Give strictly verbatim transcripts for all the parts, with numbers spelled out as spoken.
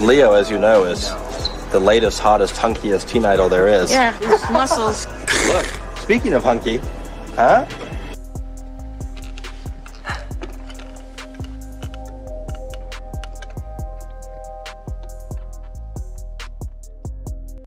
Leo, as you know, is the latest, hottest, hunkiest teen idol there is. Yeah, muscles. Look, speaking of hunky, huh?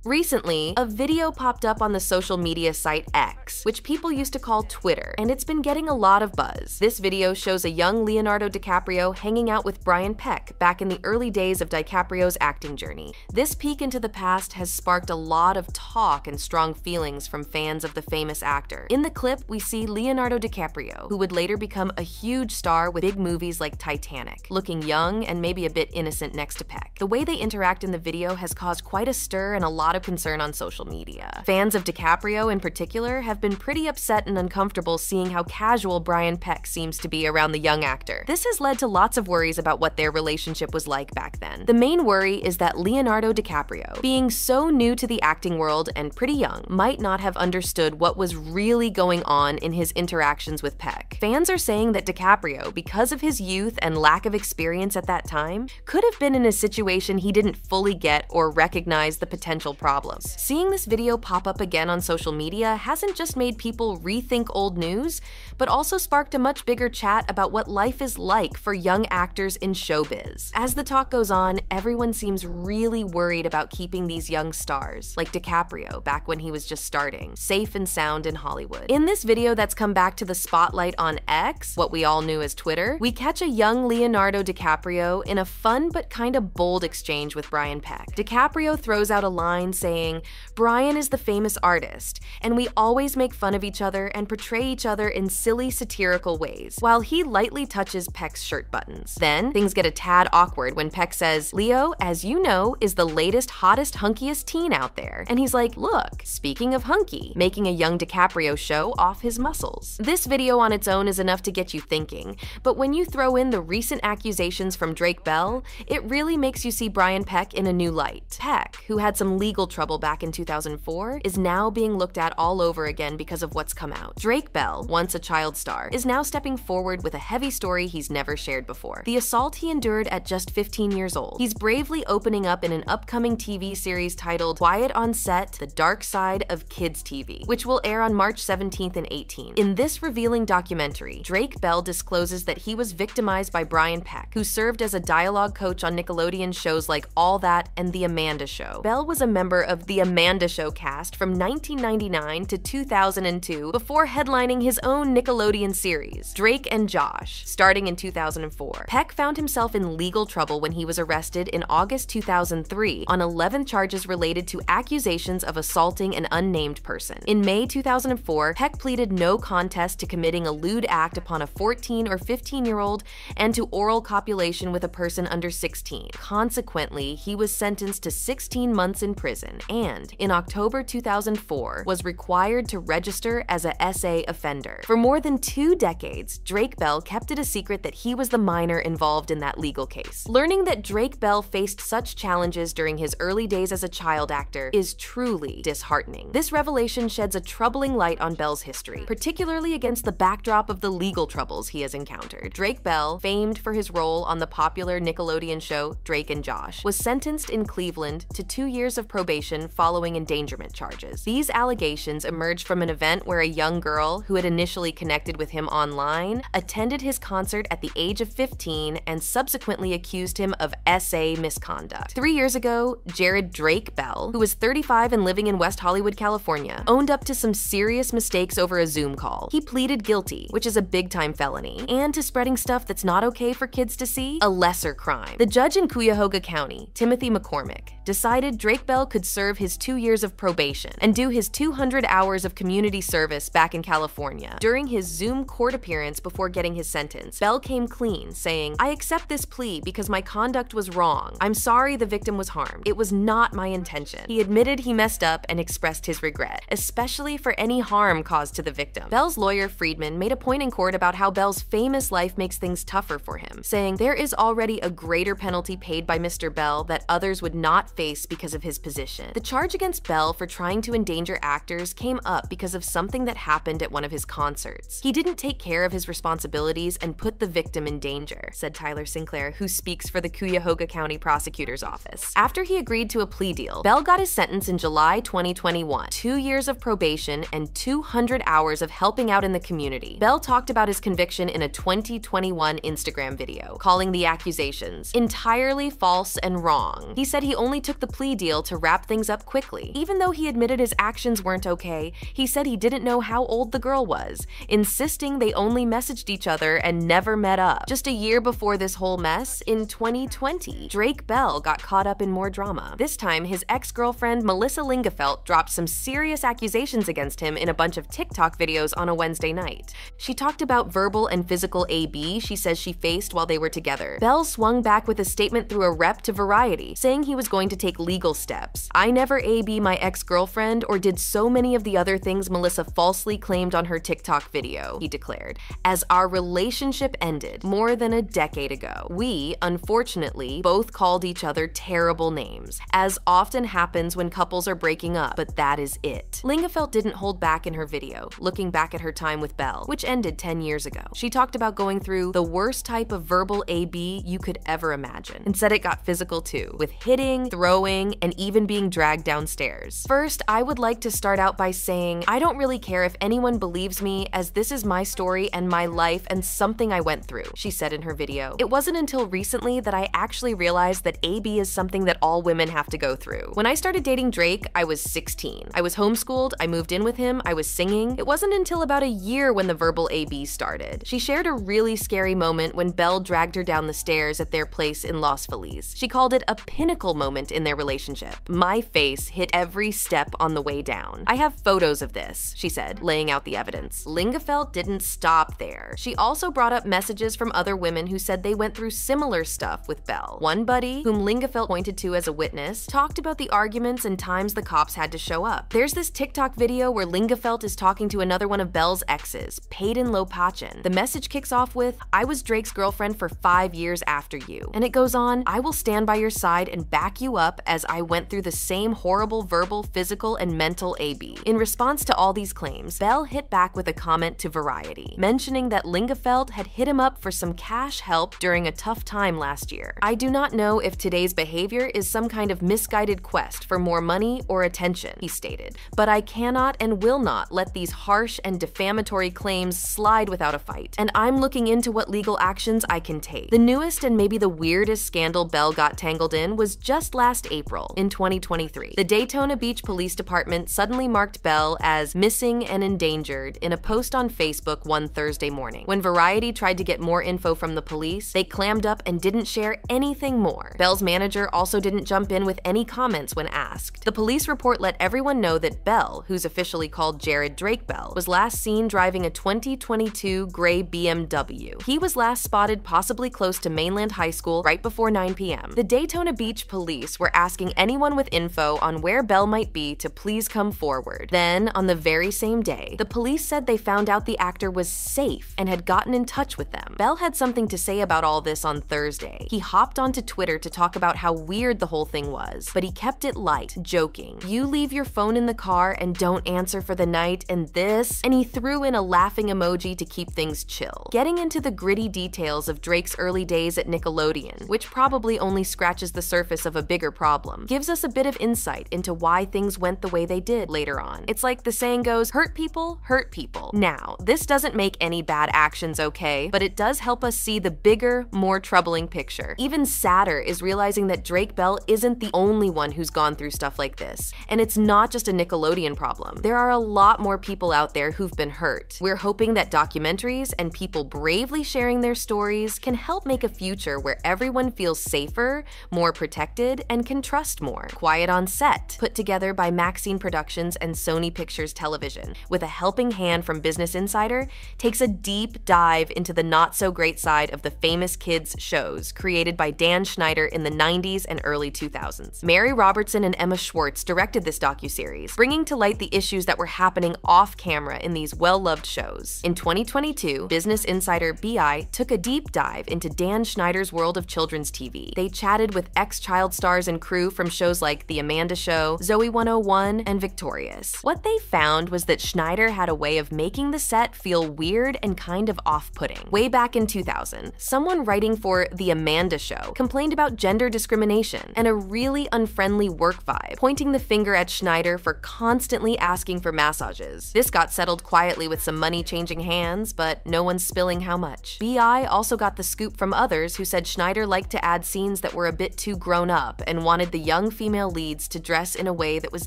Recently, a video popped up on the social media site X, which people used to call Twitter, and it's been getting a lot of buzz. This video shows a young Leonardo DiCaprio hanging out with Brian Peck back in the early days of DiCaprio's acting journey. This peek into the past has sparked a lot of talk and strong feelings from fans of the famous actor. In the clip, we see Leonardo DiCaprio, who would later become a huge star with big movies like Titanic, looking young and maybe a bit innocent next to Peck. The way they interact in the video has caused quite a stir and a lot of concern on social media. Fans of DiCaprio in particular have been pretty upset and uncomfortable seeing how casual Brian Peck seems to be around the young actor. This has led to lots of worries about what their relationship was like back then. The main worry is that Leonardo DiCaprio, being so new to the acting world and pretty young, might not have understood what was really going on in his interactions with Peck. Fans are saying that DiCaprio, because of his youth and lack of experience at that time, could have been in a situation he didn't fully get or recognize the potential problem. Problems. Seeing this video pop up again on social media hasn't just made people rethink old news, but also sparked a much bigger chat about what life is like for young actors in showbiz. As the talk goes on, everyone seems really worried about keeping these young stars, like DiCaprio back when he was just starting, safe and sound in Hollywood. In this video that's come back to the spotlight on X, what we all knew as Twitter, we catch a young Leonardo DiCaprio in a fun but kind of bold exchange with Brian Peck. DiCaprio throws out a line saying, "Brian is the famous artist, and we always make fun of each other and portray each other in silly, satirical ways," while he lightly touches Peck's shirt buttons. Then, things get a tad awkward when Peck says, "Leo, as you know, is the latest, hottest, hunkiest teen out there." And he's like, "Look, speaking of hunky," making a young DiCaprio show off his muscles. This video on its own is enough to get you thinking, but when you throw in the recent accusations from Drake Bell, it really makes you see Brian Peck in a new light. Peck, who had some legal trouble back in two thousand four, is now being looked at all over again because of what's come out. Drake Bell, once a child star, is now stepping forward with a heavy story he's never shared before. The assault he endured at just fifteen years old. He's bravely opening up in an upcoming T V series titled Quiet on Set: The Dark Side of Kids T V, which will air on March seventeenth and eighteenth. In this revealing documentary, Drake Bell discloses that he was victimized by Brian Peck, who served as a dialogue coach on Nickelodeon shows like All That and The Amanda Show. Bell was a member of The Amanda Show cast from nineteen ninety-nine to two thousand two before headlining his own Nickelodeon series, Drake and Josh, starting in two thousand four. Peck found himself in legal trouble when he was arrested in August two thousand three on eleven charges related to accusations of assaulting an unnamed person. In May two thousand four, Peck pleaded no contest to committing a lewd act upon a fourteen or fifteen-year-old and to oral copulation with a person under sixteen. Consequently, he was sentenced to sixteen months in prison, and in October two thousand four was required to register as a S A offender. For more than two decades, Drake Bell kept it a secret that he was the minor involved in that legal case. Learning that Drake Bell faced such challenges during his early days as a child actor is truly disheartening. This revelation sheds a troubling light on Bell's history, particularly against the backdrop of the legal troubles he has encountered. Drake Bell, famed for his role on the popular Nickelodeon show Drake and Josh, was sentenced in Cleveland to two years of probation following endangerment charges. These allegations emerged from an event where a young girl, who had initially connected with him online, attended his concert at the age of fifteen and subsequently accused him of S A misconduct. Three years ago, Jared Drake Bell, who was thirty-five and living in West Hollywood, California, owned up to some serious mistakes over a Zoom call. He pleaded guilty, which is a big-time felony, and to spreading stuff that's not okay for kids to see, a lesser crime. The judge in Cuyahoga County, Timothy McCormick, decided Drake Bell could serve his two years of probation and do his two hundred hours of community service back in California. During his Zoom court appearance before getting his sentence, Bell came clean, saying, "I accept this plea because my conduct was wrong. I'm sorry the victim was harmed. It was not my intention." He admitted he messed up and expressed his regret, especially for any harm caused to the victim. Bell's lawyer, Friedman, made a point in court about how Bell's famous life makes things tougher for him, saying, "There is already a greater penalty paid by Mister Bell that others would not not face because of his position. The charge against Bell for trying to endanger actors came up because of something that happened at one of his concerts. He didn't take care of his responsibilities and put the victim in danger, said Tyler Sinclair, who speaks for the Cuyahoga County Prosecutor's Office. After he agreed to a plea deal, Bell got his sentence in July twenty twenty-one, two years of probation and two hundred hours of helping out in the community. Bell talked about his conviction in a twenty twenty-one Instagram video, calling the accusations entirely false and wrong. He said he only took the plea deal to wrap things up quickly. Even though he admitted his actions weren't okay, he said he didn't know how old the girl was, insisting they only messaged each other and never met up. Just a year before this whole mess, in twenty twenty, Drake Bell got caught up in more drama. This time, his ex-girlfriend Melissa Lingafelt dropped some serious accusations against him in a bunch of TikTok videos on a Wednesday night. She talked about verbal and physical abuse she says she faced while they were together. Bell swung back with a statement through a rep to Variety, saying he was going to take legal steps. "I never A B my ex-girlfriend or did so many of the other things Melissa falsely claimed on her TikTok video," he declared, "as our relationship ended more than a decade ago. We, unfortunately, both called each other terrible names, as often happens when couples are breaking up, but that is it." Lingafelt didn't hold back in her video, looking back at her time with Bell, which ended ten years ago. She talked about going through the worst type of verbal A B you could ever imagine, and said it got physical too, with hitting, throwing, and even being dragged downstairs. "First, I would like to start out by saying I don't really care if anyone believes me, as this is my story and my life and something I went through," she said in her video. "It wasn't until recently that I actually realized that A B is something that all women have to go through. When I started dating Drake, I was sixteen. I was homeschooled, I moved in with him, I was singing. It wasn't until about a year when the verbal A B started." She shared a really scary moment when Bell dragged her down the stairs at their place in Los Feliz. She called it a pinnacle moment in their relationship. "My face hit every step on the way down. I have photos of this," she said, laying out the evidence. Lingafelt didn't stop there. She also brought up messages from other women who said they went through similar stuff with Bell. One buddy, whom Lingafelt pointed to as a witness, talked about the arguments and times the cops had to show up. There's this TikTok video where Lingafelt is talking to another one of Bell's exes, Peyton Lopachen. The message kicks off with, "I was Drake's girlfriend for five years after you." And it goes on, "I will stand by your side and back you up as I went through the same horrible verbal, physical, and mental A B. In response to all these claims, Bell hit back with a comment to Variety, mentioning that Lingafelt had hit him up for some cash help during a tough time last year. "I do not know if today's behavior is some kind of misguided quest for more money or attention," he stated, "but I cannot and will not let these harsh and defamatory claims slide without a fight, and I'm looking into what legal actions I can take." The newest and maybe the weirdest scandal Bell got tangled in was just last April in twenty twenty-three. The Daytona Beach Police Department suddenly marked Bell as missing and endangered in a post on Facebook one Thursday morning. When Variety tried to get more info from the police, they clammed up and didn't share anything more. Bell's manager also didn't jump in with any comments when asked. The police report let everyone know that Bell, who's officially called Jared Drake Bell, was last seen driving a twenty twenty-two gray B M W. He was last spotted possibly close to Mainland High School right before nine p m The Daytona Beach police were asking anyone with info on where Bell might be to please come forward. Then, on the very same day, the police said they found out the actor was safe and had gotten in touch with them. Bell had something to say about all this on Thursday. He hopped onto Twitter to talk about how weird the whole thing was, but he kept it light, joking. "You leave your phone in the car and don't answer for the night and this," and he threw in a laughing emoji to keep things chill. Getting into the gritty details of Drake's early days at Nickelodeon, which probably only scratches the surface of a bigger problem, gives us a bit of insight into why things went the way they did later on. It's like the saying goes, hurt people, hurt people. Now, this doesn't make any bad actions okay, but it does help us see the bigger, more troubling picture. Even sadder is realizing that Drake Bell isn't the only one who's gone through stuff like this, and it's not just a Nickelodeon problem. There are a lot more people out there who've been hurt. We're hoping that documentaries and people bravely sharing their stories can help make a future where everyone feels safer, more protected, and can trust more. Quiet on Set, put together by Maxine Productions and Sony Pictures Television, with a helping hand from Business Insider, takes a deep dive into the not-so-great side of the famous kids' shows created by Dan Schneider in the nineties and early two thousands. Mary Robertson and Emma Schwartz directed this docuseries, bringing to light the issues that were happening off-camera in these well-loved shows. In twenty twenty-two, Business Insider B I took a deep dive into Dan Schneider's world of children's T V. They chatted with ex-child stars stars and crew from shows like The Amanda Show, Zoey one oh one, and Victorious. What they found was that Schneider had a way of making the set feel weird and kind of off-putting. Way back in two thousand, someone writing for The Amanda Show complained about gender discrimination and a really unfriendly work vibe, pointing the finger at Schneider for constantly asking for massages. This got settled quietly with some money changing hands, but no one's spilling how much. B I also got the scoop from others who said Schneider liked to add scenes that were a bit too grown up and wanted the young female leads to dress in a way that was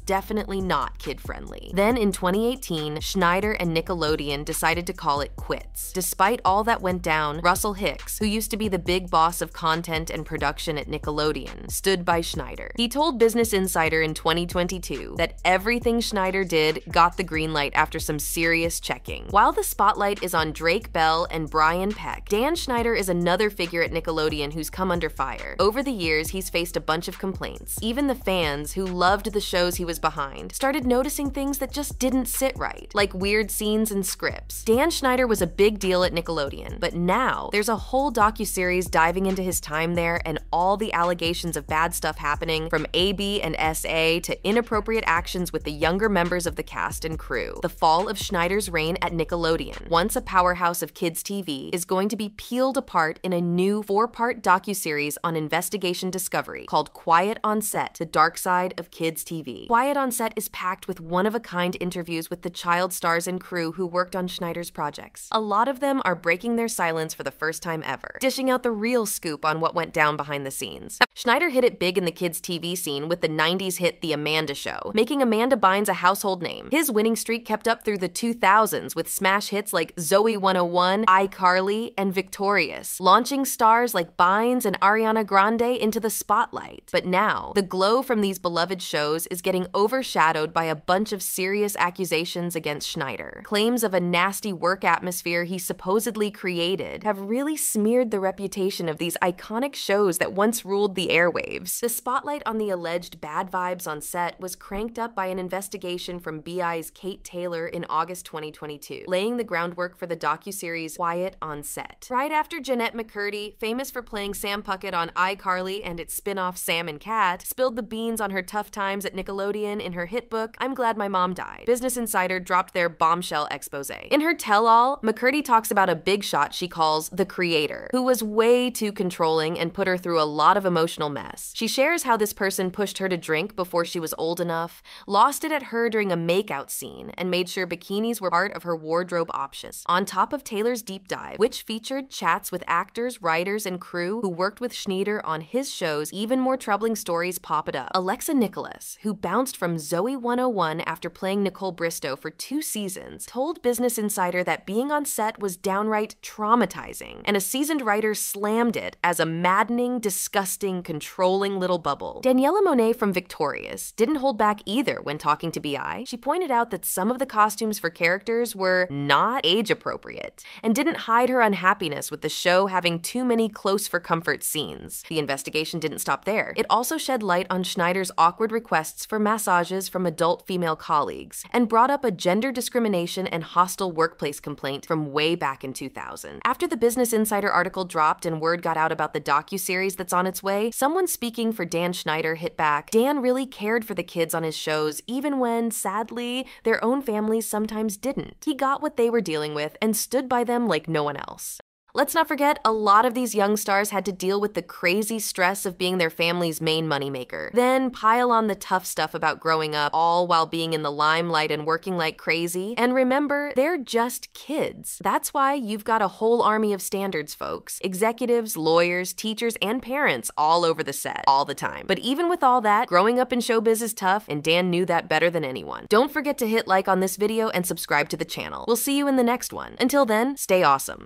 definitely not kid-friendly. Then in twenty eighteen, Schneider and Nickelodeon decided to call it quits. Despite all that went down, Russell Hicks, who used to be the big boss of content and production at Nickelodeon, stood by Schneider. He told Business Insider in twenty twenty-two that everything Schneider did got the green light after some serious checking. While the spotlight is on Drake Bell and Brian Peck, Dan Schneider is another figure at Nickelodeon who's come under fire. Over the years, he's faced a bunch of complaints. Even the fans, who loved the shows he was behind, started noticing things that just didn't sit right, like weird scenes and scripts. Dan Schneider was a big deal at Nickelodeon, but now there's a whole docuseries diving into his time there and all the allegations of bad stuff happening, from A B and S A to inappropriate actions with the younger members of the cast and crew. The fall of Schneider's reign at Nickelodeon, once a powerhouse of kids' T V, is going to be peeled apart in a new four-part docuseries on Investigation Discovery called Quiet on Set: The Dark Side of Kids T V. Quiet on Set is packed with one-of-a-kind interviews with the child stars and crew who worked on Schneider's projects. A lot of them are breaking their silence for the first time ever, dishing out the real scoop on what went down behind the scenes. Schneider hit it big in the kids' T V scene with the nineties hit The Amanda Show, making Amanda Bynes a household name. His winning streak kept up through the two thousands with smash hits like Zoey one oh one, iCarly, and Victorious, launching stars like Bynes and Ariana Grande into the spotlight. But now, the glow from these beloved shows is getting overshadowed by a bunch of serious accusations against Schneider. Claims of a nasty work atmosphere he supposedly created have really smeared the reputation of these iconic shows that once ruled the airwaves. The spotlight on the alleged bad vibes on set was cranked up by an investigation from B I's Kate Taylor in August twenty twenty-two, laying the groundwork for the docuseries Quiet on Set. Right after Jeanette McCurdy, famous for playing Sam Puckett on iCarly and its spin-off Sam and Cat, spilled the beans on her tough times at Nickelodeon in her hit book, I'm Glad My Mom Died, Business Insider dropped their bombshell expose. In her tell-all, McCurdy talks about a big shot she calls the creator, who was way too controlling and put her through a lot of emotional mess. She shares how this person pushed her to drink before she was old enough, lost it at her during a makeout scene, and made sure bikinis were part of her wardrobe options. On top of Taylor's deep dive, which featured chats with actors, writers, and crew who worked with Schneider on his shows, even more troubling stories popped up. Alexa Nicholas, who bounced from Zoey one oh one after playing Nicole Bristow for two seasons, told Business Insider that being on set was downright traumatizing, and a seasoned writer slammed it as a maddening, disgusting, controlling little bubble. Daniela Monet from Victorious didn't hold back either when talking to B I. She pointed out that some of the costumes for characters were not age-appropriate, and didn't hide her unhappiness with the show having too many close-for-comfort scenes. The investigation didn't stop there. It also shed light on Schneider's awkward requests for massages from adult female colleagues, and brought up a gender discrimination and hostile workplace complaint from way back in two thousand. After the Business Insider article dropped and word got out about the docuseries that's on its way, someone speaking for Dan Schneider hit back, Dan really cared for the kids on his shows, even when, sadly, their own families sometimes didn't. He got what they were dealing with and stood by them like no one else. Let's not forget, a lot of these young stars had to deal with the crazy stress of being their family's main moneymaker. Then pile on the tough stuff about growing up, all while being in the limelight and working like crazy. And remember, they're just kids. That's why you've got a whole army of standards folks. Executives, lawyers, teachers, and parents all over the set, all the time. But even with all that, growing up in showbiz is tough, and Dan knew that better than anyone. Don't forget to hit like on this video and subscribe to the channel. We'll see you in the next one. Until then, stay awesome.